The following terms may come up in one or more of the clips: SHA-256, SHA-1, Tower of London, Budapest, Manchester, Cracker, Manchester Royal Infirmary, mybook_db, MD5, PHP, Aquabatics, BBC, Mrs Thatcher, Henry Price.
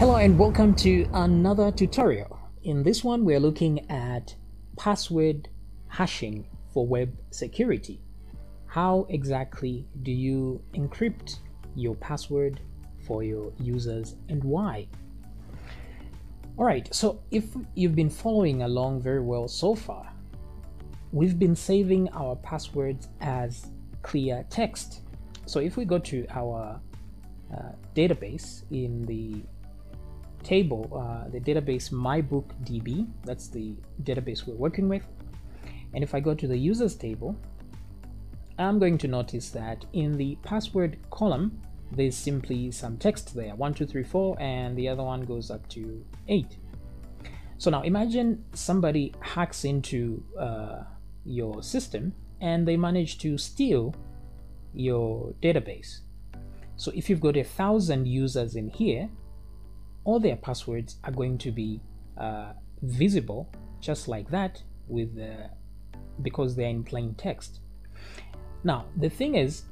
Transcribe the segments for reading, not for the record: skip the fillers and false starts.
Hello and welcome to another tutorial. In this one, we're looking at password hashing for web security. How exactly do you encrypt your password for your users and why? All right, so if you've been following along very well so far, we've been saving our passwords as clear text. So if we go to our database in the table, the database mybook_db, that's the database we're working with, and if I go to the users table, I'm going to notice that in the password column there's simply some text there, 1 2 3 4, and the other one goes up to 8. So now imagine somebody hacks into your system and they manage to steal your database. So if you've got 1,000 users in here, all their passwords are going to be visible just like that, with because they're in plain text. Now the thing is,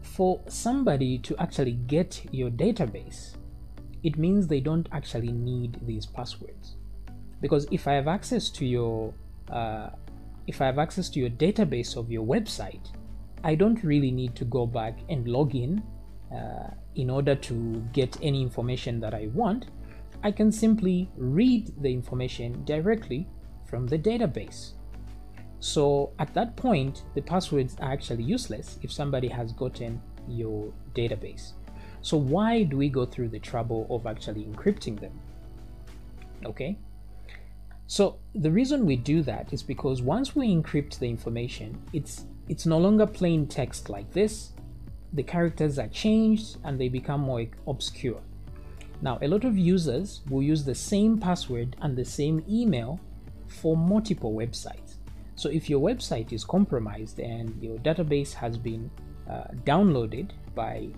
for somebody to actually get your database, it means they don't actually need these passwords, because if I have access to your database of your website, I don't really need to go back and log in order to get any information that I want. I can simply read the information directly from the database. So at that point, the passwords are actually useless if somebody has gotten your database. So why do we go through the trouble of actually encrypting them? Okay, so the reason we do that is because once we encrypt the information, it's no longer plain text like this. The characters are changed and they become more obscure. Now, a lot of users will use the same password and the same email for multiple websites. So if your website is compromised and your database has been downloaded by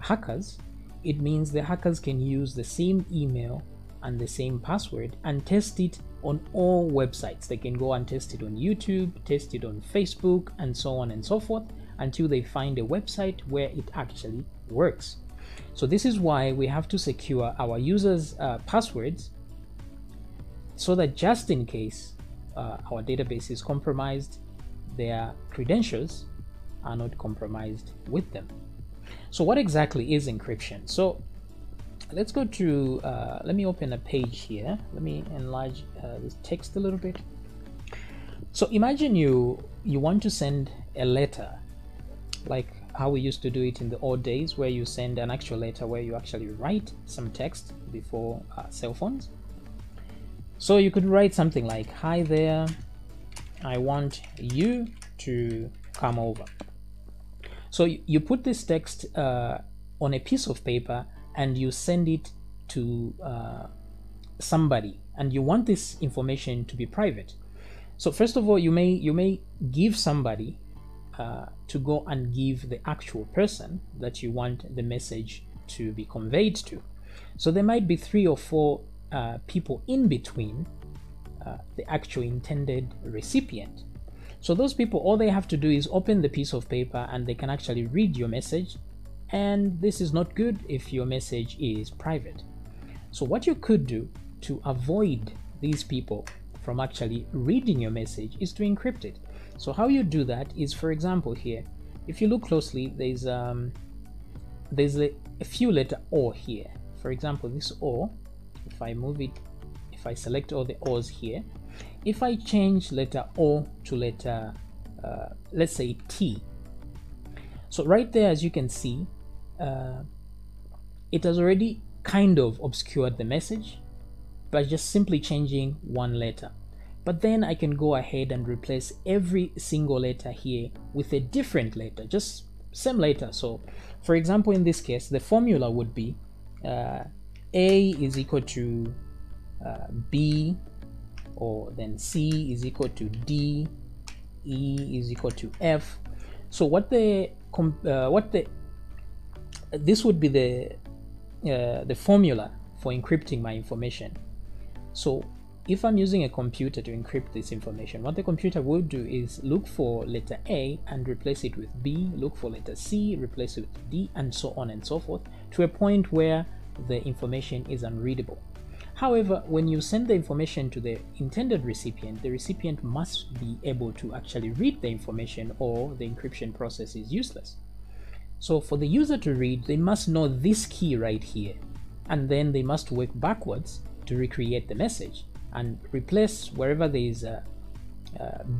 hackers, it means the hackers can use the same email and the same password and test it on all websites. They can go and test it on YouTube, test it on Facebook, and so on and so forth, until they find a website where it actually works. So this is why we have to secure our users' passwords, so that just in case our database is compromised, their credentials are not compromised with them. So what exactly is encryption? So let's go to, let me open a page here. Let me enlarge this text a little bit. So imagine you want to send a letter, like how we used to do it in the old days, where you send an actual letter, where you actually write some text before cell phones. So you could write something like, "Hi there, I want you to come over." So you put this text on a piece of paper and you send it to somebody, and you want this information to be private. So first of all, you may give somebody to go and give the actual person that you want the message to be conveyed to. So there might be 3 or 4 people in between the actual intended recipient. So those people, all they have to do is open the piece of paper and they can actually read your message, and this is not good if your message is private. So what you could do to avoid these people from actually reading your message is to encrypt it. So how you do that is, for example, here, if you look closely, there's a few letter O here. For example, this O, if I move it, if I select all the O's here, if I change letter O to letter, let's say T. So right there, as you can see, it has already kind of obscured the message by just simply changing one letter. But then I can go ahead and replace every single letter here with a different letter, just same letter. So for example, in this case, the formula would be A is equal to B, or then C is equal to D, E is equal to F. So this would be the formula for encrypting my information. So if I'm using a computer to encrypt this information, what the computer will do is look for letter A and replace it with B, look for letter C, replace it with D, and so on and so forth, to a point where the information is unreadable. However, when you send the information to the intended recipient, the recipient must be able to actually read the information, or the encryption process is useless. So for the user to read, they must know this key right here, and then they must work backwards to recreate the message and replace wherever there is a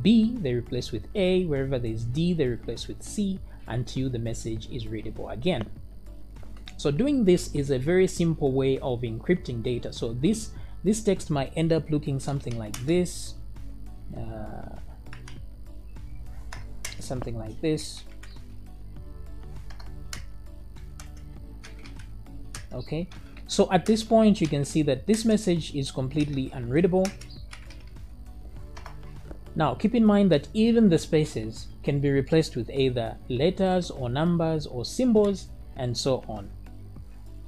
B, they replace with A, wherever there is D, they replace with C, until the message is readable again. So doing this is a very simple way of encrypting data. So this text might end up looking something like this, Okay, so at this point you can see that this message is completely unreadable. Now keep in mind that even the spaces can be replaced with either letters or numbers or symbols and so on,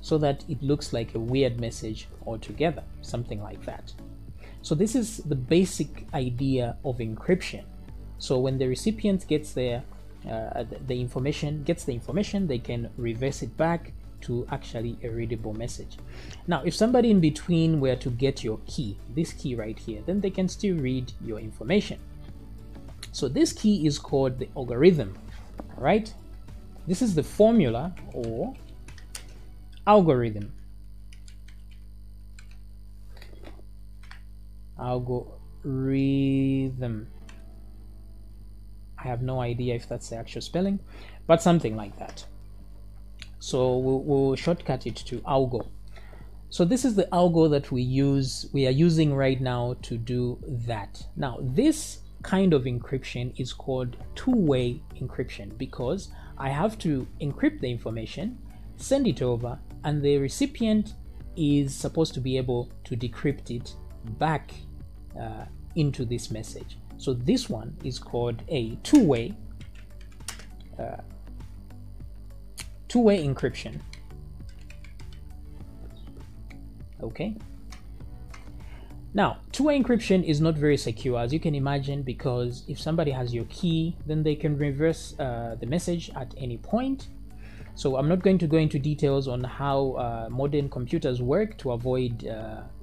so that it looks like a weird message altogether, something like that. So this is the basic idea of encryption. So when the recipient gets their, gets the information, they can reverse it back to actually a readable message. Now, if somebody in between were to get your key, this key right here, then they can still read your information. So this key is called the algorithm, right? This is the formula or algorithm. I have no idea if that's the actual spelling, but something like that. So we'll shortcut it to algo. So this is the algo that we are using right now to do that. Now, this kind of encryption is called two-way encryption, because I have to encrypt the information, send it over, and the recipient is supposed to be able to decrypt it back into this message. So this one is called a two-way encryption. Okay. Now, two-way encryption is not very secure, as you can imagine, because if somebody has your key, then they can reverse the message at any point. So I'm not going to go into details on how modern computers work to avoid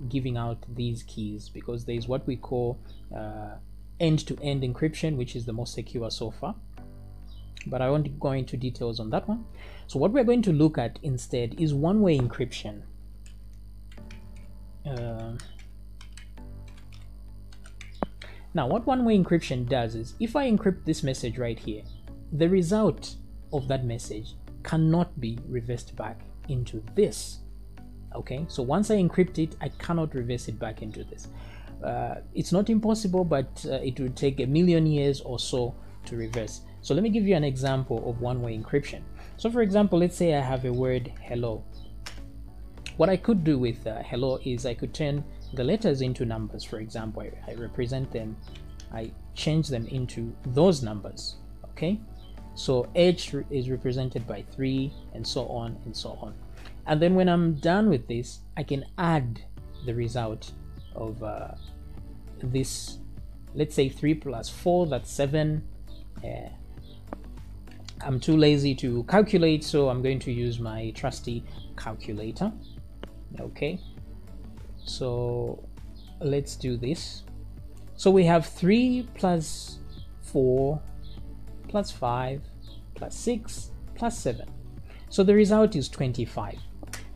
giving out these keys, because there is what we call end-to-end encryption, which is the most secure so far. But I won't go into details on that one. So what we're going to look at instead is one-way encryption. Now, what one-way encryption does is, if I encrypt this message right here, the result of that message cannot be reversed back into this. Okay, so once I encrypt it, I cannot reverse it back into this. It's not impossible, but it would take 1,000,000 years or so to reverse. So let me give you an example of one-way encryption. So for example, let's say I have a word, hello. What I could do with hello is I could turn the letters into numbers. For example, I represent them, I change them into those numbers. Okay, so H is represented by 3, and so on and so on. And then when I'm done with this, I can add the result of this. Let's say 3 plus 4, that's 7. I'm too lazy to calculate, so I'm going to use my trusty calculator. Okay, so let's do this. So we have 3 plus 4 plus 5 plus 6 plus 7. So the result is 25.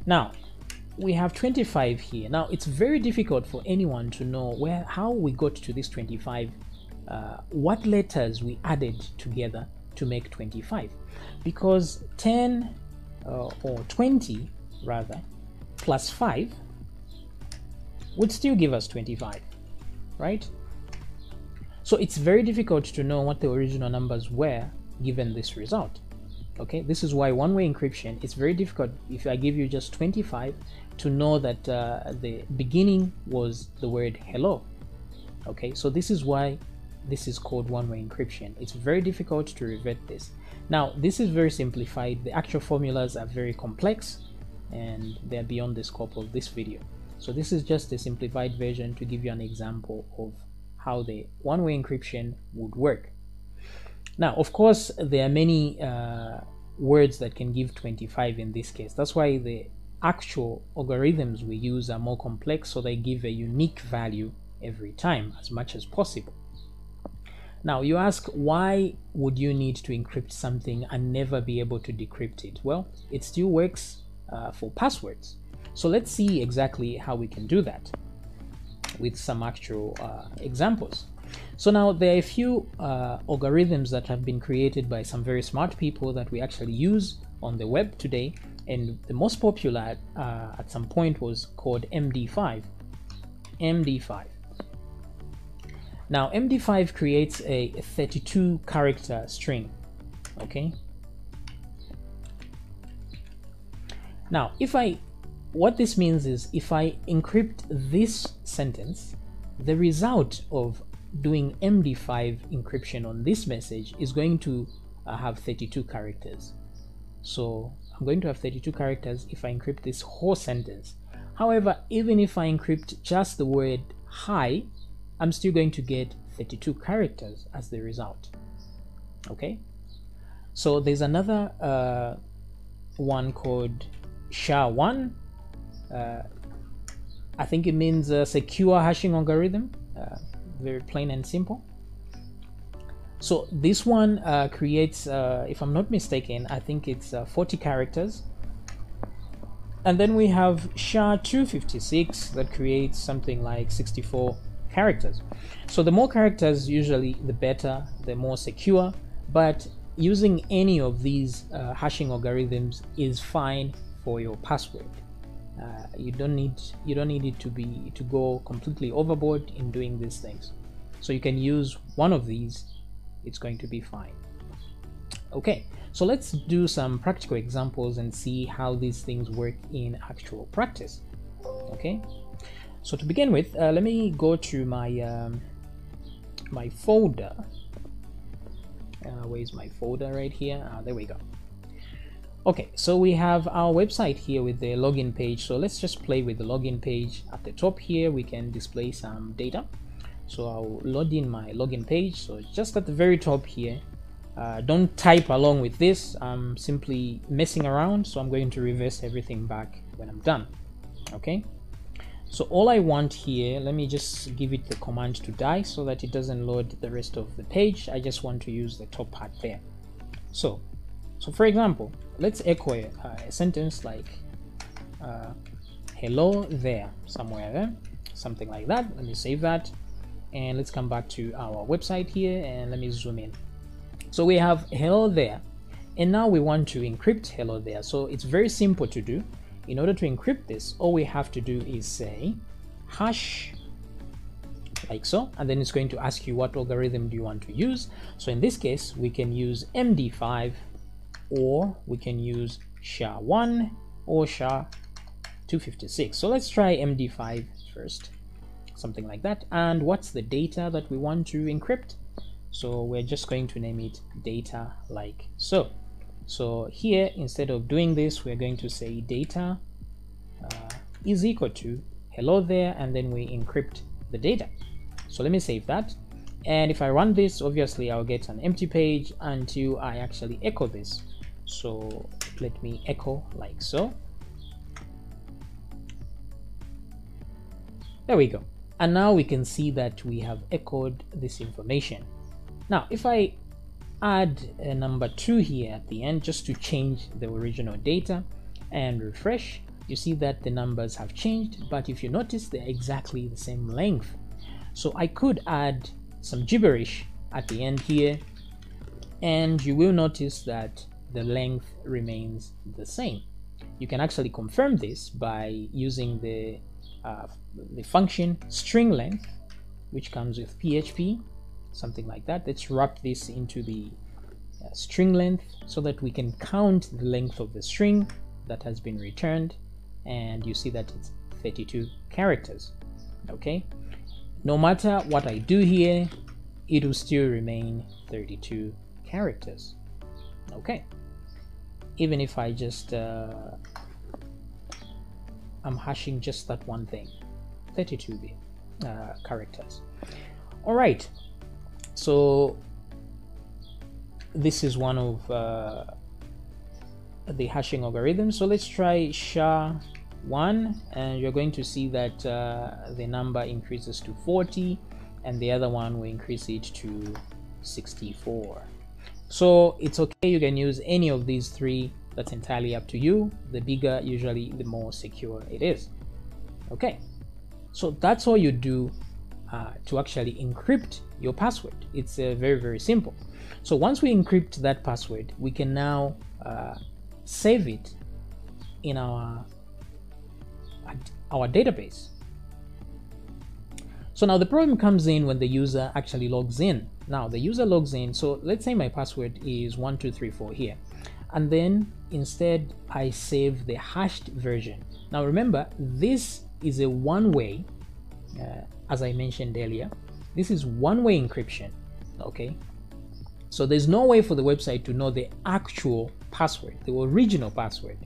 Now we have 25 here. Now it's very difficult for anyone to know how we got to this 25, what letters we added together to make 25, because 10 or 20 rather plus 5 would still give us 25, right? So it's very difficult to know what the original numbers were given this result. Okay, this is why one-way encryption, it's very difficult if I give you just 25 to know that the beginning was the word hello. Okay, so this is why this is called one-way encryption. It's very difficult to revert this. Now, this is very simplified. The actual formulas are very complex and they're beyond the scope of this video. So this is just a simplified version to give you an example of how the one-way encryption would work. Now, of course, there are many words that can give 25 in this case. That's why the actual algorithms we use are more complex, so they give a unique value every time as much as possible. Now you ask, why would you need to encrypt something and never be able to decrypt it? Well, it still works for passwords. So let's see exactly how we can do that with some actual examples. So now there are a few algorithms that have been created by some very smart people that we actually use on the web today. And the most popular at some point was called MD5. Now MD5 creates a 32 character string, okay? Now, what this means is if I encrypt this sentence, the result of doing MD5 encryption on this message is going to have 32 characters. So I'm going to have 32 characters if I encrypt this whole sentence. However, even if I encrypt just the word hi, I'm still going to get 32 characters as the result. Okay, so there's another one called SHA-1. I think it means secure hashing algorithm, very plain and simple. So this one creates, if I'm not mistaken, I think it's 40 characters. And then we have SHA-256 that creates something like 64 characters. So the more characters, usually the better, the more secure, but using any of these hashing algorithms is fine for your password. You don't need it to go completely overboard in doing these things. So you can use one of these, it's going to be fine. Okay, so let's do some practical examples and see how these things work in actual practice. Okay. So to begin with, let me go to my my folder. Where's my folder? Right here. There we go. Okay, so we have our website here with the login page. So let's just play with the login page. At the top here, we can display some data. So I'll load in my login page. So just at the very top here, don't type along with this. I'm simply messing around. So I'm going to reverse everything back when I'm done. Okay. So all I want here, let me just give it the command to die so that it doesn't load the rest of the page. I just want to use the top part there. So for example, let's echo a sentence like hello there, somewhere there, something like that. Let me save that and let's come back to our website here and let me zoom in. So we have hello there and now we want to encrypt hello there. So it's very simple to do. In order to encrypt this, all we have to do is say hash, like so, and then it's going to ask you what algorithm do you want to use. So in this case, we can use MD5 or we can use SHA-1 or SHA-256. So let's try MD5 first, something like that. And what's the data that we want to encrypt? So we're just going to name it data, like so. So here, instead of doing this, we're going to say data is equal to hello there, and then we encrypt the data. So let me save that. And if I run this, obviously I'll get an empty page until I actually echo this. So let me echo like so. There we go. And now we can see that we have echoed this information. Now, if I add a number 2 here at the end just to change the original data and refresh, you see that the numbers have changed, but if you notice, they're exactly the same length. So I could add some gibberish at the end here and you will notice that the length remains the same. You can actually confirm this by using the function string length, which comes with PHP, something like that. Let's wrap this into the string length so that we can count the length of the string that has been returned, and you see that it's 32 characters. Okay, no matter what I do here, it will still remain 32 characters. Okay, even if I just I'm hashing just that one thing, 32 characters. All right. So this is one of the hashing algorithm. So let's try SHA-1, and you're going to see that the number increases to 40, and the other one will increase it to 64. So it's okay, you can use any of these three, that's entirely up to you. The bigger, usually the more secure it is. Okay, so that's all you do to actually encrypt your password. It's very, very simple. So once we encrypt that password, we can now save it in our database. So now the problem comes in when the user actually logs in. Now the user logs in, so let's say my password is 1234 here, and then instead I save the hashed version. Now remember, this is a one-way, as I mentioned earlier, this is one-way encryption, okay? So there's no way for the website to know the actual password, the original password.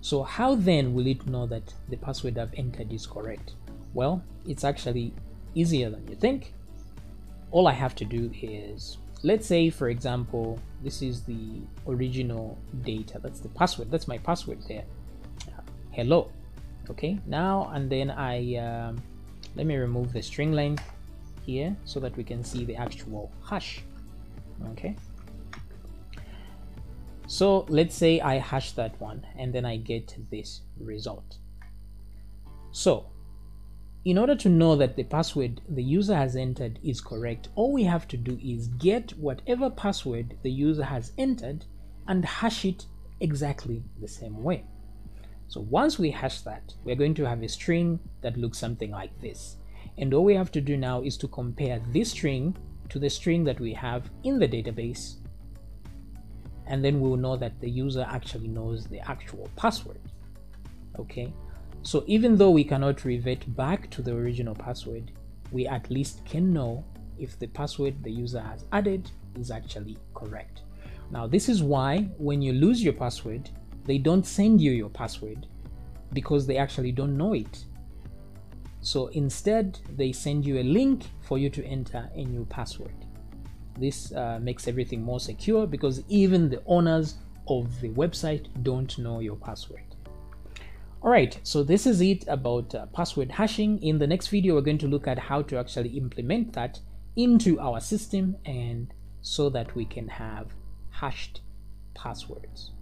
So how then will it know that the password I've entered is correct? Well, it's actually easier than you think. All I have to do is, let's say for example, this is the original data, that's the password, that's my password there, hello. Okay, now, and then I let me remove the string length here so that we can see the actual hash. Okay, so let's say I hash that one, and then I get this result. So in order to know that the password the user has entered is correct, all we have to do is get whatever password the user has entered and hash it exactly the same way. So once we hash that, we're going to have a string that looks something like this. And all we have to do now is to compare this string to the string that we have in the database. And then we'll know that the user actually knows the actual password. Okay. So even though we cannot revert back to the original password, we at least can know if the password the user has added is actually correct. Now, this is why when you lose your password, they don't send you your password, because they actually don't know it. So instead, they send you a link for you to enter a new password. This makes everything more secure, because even the owners of the website don't know your password. All right, so this is it about password hashing. In the next video, we're going to look at how to actually implement that into our system, and so that we can have hashed passwords.